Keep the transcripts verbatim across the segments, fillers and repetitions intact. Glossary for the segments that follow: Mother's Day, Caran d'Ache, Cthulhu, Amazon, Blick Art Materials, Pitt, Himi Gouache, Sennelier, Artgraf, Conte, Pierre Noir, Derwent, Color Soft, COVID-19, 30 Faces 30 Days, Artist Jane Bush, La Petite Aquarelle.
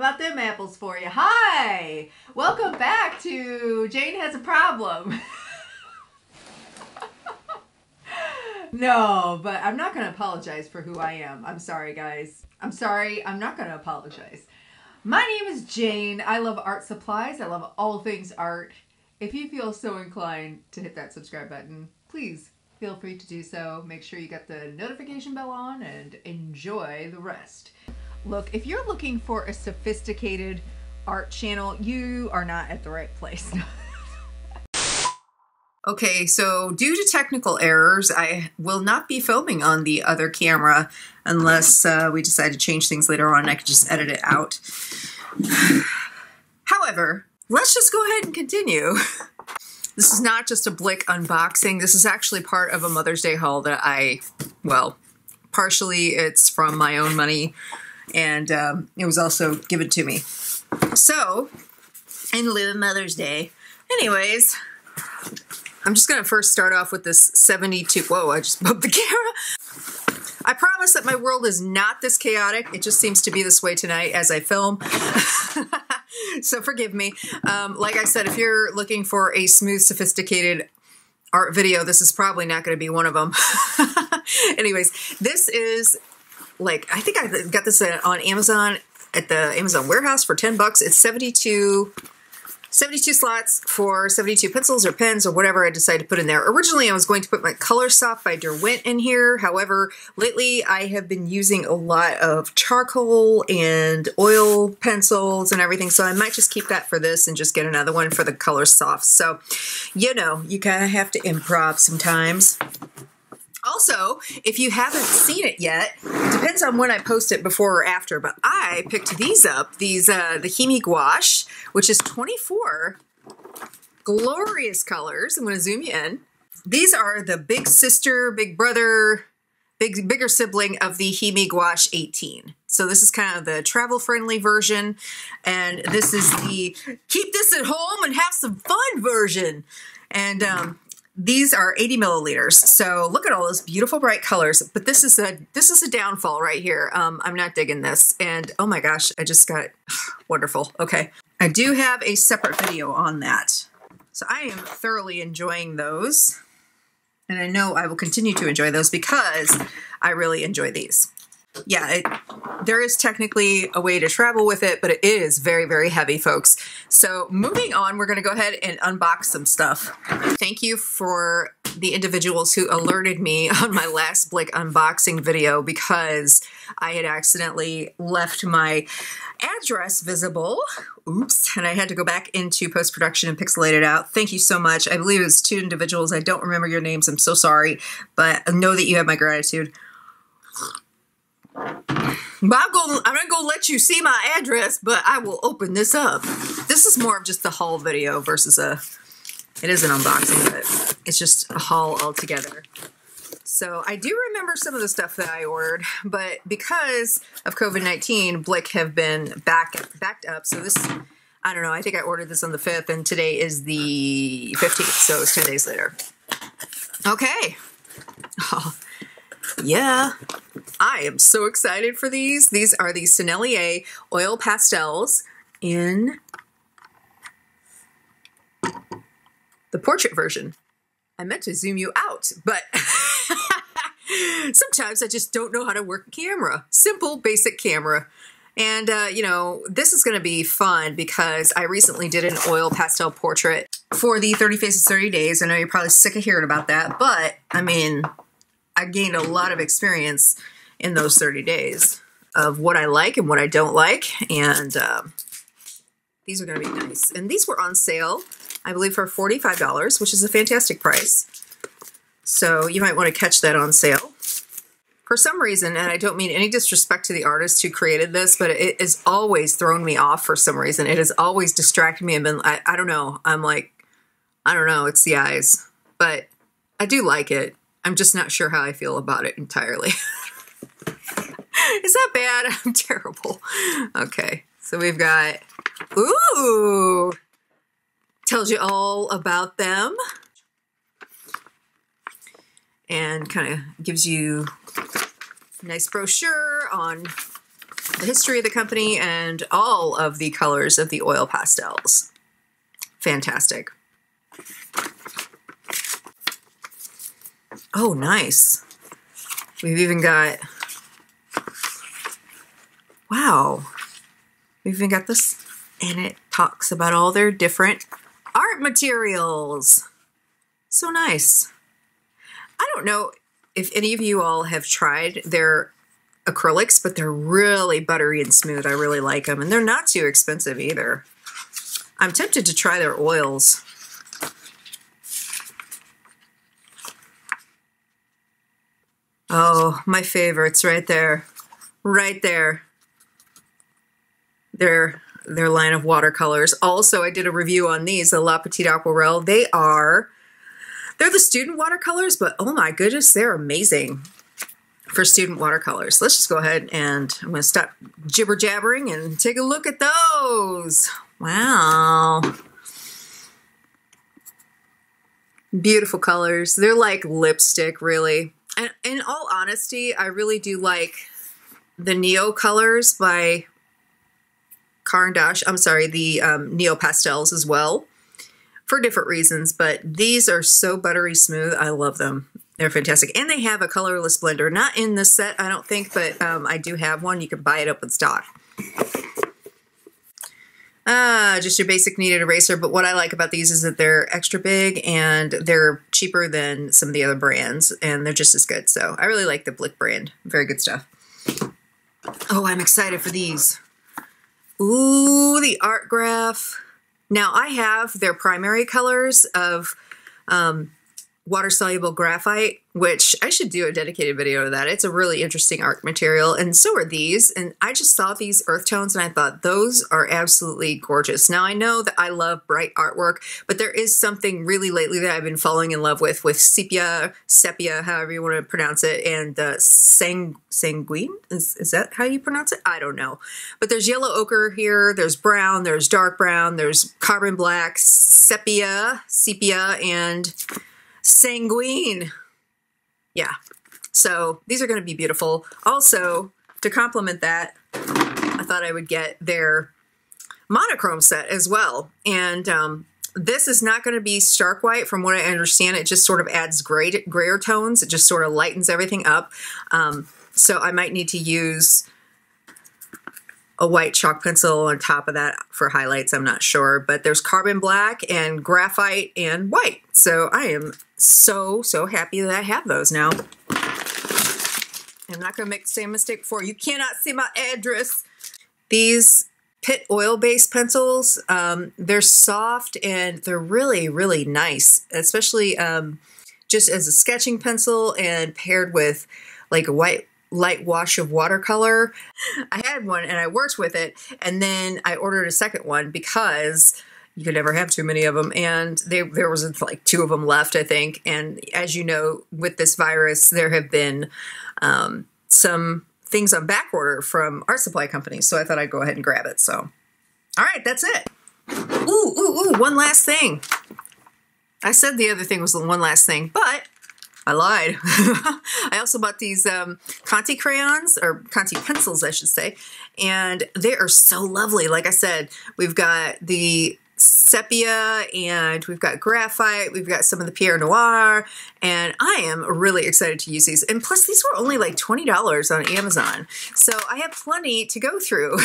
How about them apples for you? Hi! Welcome back to Jane Has a Problem. No, but I'm not going to apologize for who I am. I'm sorry, guys. I'm sorry. I'm not going to apologize. My name is Jane. I love art supplies. I love all things art. If you feel so inclined to hit that subscribe button, please feel free to do so. Make sure you got the notification bell on and enjoy the rest. Look, if you're looking for a sophisticated art channel, you are not at the right place. Okay, so due to technical errors, I will not be filming on the other camera unless uh, we decide to change things later on. I could just edit it out. However, let's just go ahead and continue. This is not just a Blick unboxing. This is actually part of a Mother's Day haul that I, well, partially it's from my own money, and um, it was also given to me. So, in lieu of Mother's Day. Anyways, I'm just going to first start off with this seventy-two, whoa, I just bumped the camera. I promise that my world is not this chaotic. It just seems to be this way tonight as I film. So forgive me. Um, like I said, if you're looking for a smooth, sophisticated art video, this is probably not going to be one of them. Anyways, this is like, I think I got this on Amazon at the Amazon warehouse for ten bucks. It's seventy-two, seventy-two slots for seventy-two pencils or pens or whatever I decided to put in there. Originally, I was going to put my Color Soft by Derwent in here. However, lately I have been using a lot of charcoal and oil pencils and everything, so I might just keep that for this and just get another one for the Color Soft. So, you know, you kind of have to improv sometimes. Also, if you haven't seen it yet, it depends on when I post it, before or after, but I picked these up, these, uh, the Himi Gouache, which is twenty-four glorious colors. I'm going to zoom you in. These are the big sister, big brother, big bigger sibling of the Himi Gouache eighteen. So this is kind of the travel-friendly version, and this is the keep this at home and have some fun version. And, um... these are eighty milliliters, so look at all those beautiful bright colors. But this is a this is a downfall right here. Um, I'm not digging this, and oh my gosh, I just got wonderful. Okay, I do have a separate video on that, so I am thoroughly enjoying those, and I know I will continue to enjoy those because I really enjoy these. Yeah, it, there is technically a way to travel with it, but it is very, very heavy, folks. So moving on, we're going to go ahead and unbox some stuff. Thank you for the individuals who alerted me on my last Blick unboxing video because I had accidentally left my address visible. Oops. And I had to go back into post-production and pixelate it out. Thank you so much. I believe it was two individuals. I don't remember your names. I'm so sorry, but I know that you have my gratitude. But I'm gonna, I'm not gonna let you see my address, but I will open this up. This is more of just the haul video versus a, it is an unboxing, but it's just a haul altogether. So I do remember some of the stuff that I ordered, but because of COVID nineteen, Blick have been back, backed up. So this, I don't know, I think I ordered this on the fifth and today is the fifteenth. So it's two days later. Okay. Oh, yeah. I am so excited for these. These are the Sennelier Oil Pastels in the portrait version. I meant to zoom you out, but sometimes I just don't know how to work a camera. Simple, basic camera. And, uh, you know, this is going to be fun because I recently did an oil pastel portrait for the thirty faces thirty days. I know you're probably sick of hearing about that, but, I mean, I gained a lot of experience in those thirty days of what I like and what I don't like. And um, these are going to be nice. And these were on sale, I believe, for forty-five dollars, which is a fantastic price. So you might want to catch that on sale. For some reason, and I don't mean any disrespect to the artist who created this, but it has always thrown me off for some reason. It has always distracted me and been, I, I don't know. I'm like, I don't know. It's the eyes. But I do like it. I'm just not sure how I feel about it entirely. Is that bad? I'm terrible. Okay, so we've got, ooh, tells you all about them and kind of gives you a nice brochure on the history of the company, and all of the colors of the oil pastels. Fantastic. Oh, nice. We've even got, wow. We've even got this, and it talks about all their different art materials. So nice. I don't know if any of you all have tried their acrylics, but they're really buttery and smooth. I really like them, and they're not too expensive either. I'm tempted to try their oils. Oh, my favorites right there. Right there. Their, their line of watercolors. Also, I did a review on these, the La Petite Aquarelle. They are, they're the student watercolors, but oh my goodness, they're amazing for student watercolors. Let's just go ahead and I'm going to stop jibber jabbering and take a look at those. Wow. Beautiful colors. They're like lipstick, really. And in all honesty, I really do like the Neo colors by Caran d'Ache. I'm sorry, the um, Neo pastels as well, for different reasons, but these are so buttery smooth. I love them. They're fantastic. And they have a colorless blender. Not in this set, I don't think, but um, I do have one. You can buy it up in stock. Uh, just your basic kneaded eraser, but what I like about these is that they're extra big and they're cheaper than some of the other brands, and they're just as good. So I really like the Blick brand. Very good stuff. Oh, I'm excited for these. Ooh, the Artgraf. Now I have their primary colors of um, water-soluble graphite, which I should do a dedicated video to that. It's a really interesting art material, and so are these. And I just saw these earth tones and I thought those are absolutely gorgeous. Now I know that I love bright artwork, but there is something really lately that I've been falling in love with, with sepia, sepia, however you want to pronounce it, and uh, sang, sanguine? Is, is that how you pronounce it? I don't know. But there's yellow ochre here, there's brown, there's dark brown, there's carbon black, sepia, sepia, and sanguine. Yeah, so these are going to be beautiful. Also, to complement that, I thought I would get their monochrome set as well. And um, this is not going to be stark white. From what I understand, it just sort of adds gray, grayer tones. It just sort of lightens everything up. Um, so I might need to use a white chalk pencil on top of that for highlights, I'm not sure. But there's carbon black and graphite and white. So I am so, so happy that I have those now. I'm not gonna make the same mistake before. You cannot see my address. These Pitt oil-based pencils, um, they're soft and they're really, really nice, especially um, just as a sketching pencil and paired with like a white, light wash of watercolor. I had one and I worked with it, and then I ordered a second one because you could never have too many of them, and they, there was like two of them left, I think. And as you know, with this virus, there have been um, some things on back order from art supply companies, so I thought I'd go ahead and grab it. So all right, that's it. Ooh, ooh, ooh, one last thing. I said the other thing was the one last thing, but I lied. I also bought these um, Conte crayons, or Conte pencils, I should say, and they are so lovely. Like I said, we've got the sepia, and we've got graphite, we've got some of the Pierre Noir, and I am really excited to use these. And plus, these were only like twenty dollars on Amazon, so I have plenty to go through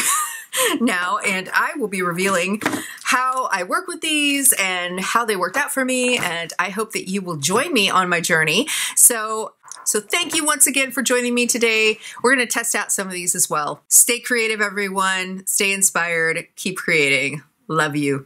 now, and I will be revealing how I work with these and how they worked out for me, and I hope that you will join me on my journey. So, so thank you once again for joining me today. We're going to test out some of these as well. Stay creative, everyone. Stay inspired. Keep creating. Love you.